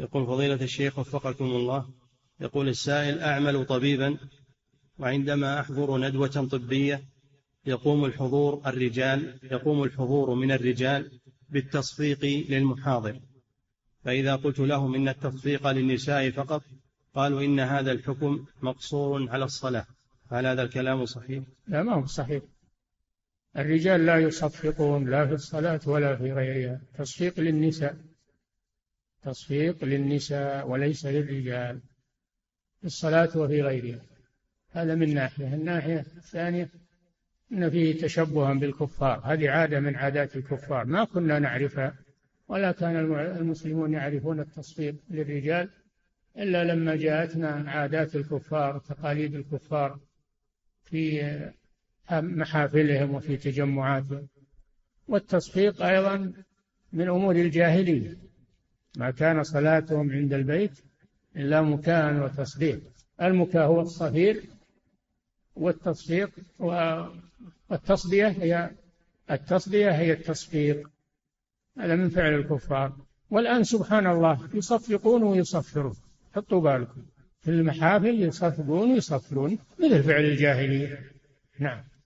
يقول فضيلة الشيخ وفقكم الله، يقول السائل: أعمل طبيبا وعندما أحضر ندوة طبية يقوم الحضور من الرجال بالتصفيق للمحاضر، فإذا قلت لهم إن التصفيق للنساء فقط قالوا إن هذا الحكم مقصور على الصلاة، هل هذا الكلام صحيح؟ لا، ما هو صحيح. الرجال لا يصفقون لا في الصلاة ولا في غيرها، تصفيق للنساء، تصفيق للنساء وليس للرجال في الصلاة وفي غيرها. هذا من ناحية. الناحية الثانية إن فيه تشبها بالكفار، هذه عادة من عادات الكفار ما كنا نعرفها، ولا كان المسلمون يعرفون التصفيق للرجال إلا لما جاءتنا عادات الكفار تقاليد الكفار في محافلهم وفي تجمعاتهم. والتصفيق أيضا من أمور الجاهلية، ما كان صلاتهم عند البيت إلا مكاء وتصديق. المكاء هو الصفير، والتصفيق والتصدية هي التصفيق، هذا من فعل الكفار. والآن سبحان الله يصفقون ويصفرون، حطوا بالكم في المحافل يصفقون ويصفرون مثل فعل الجاهلية. نعم.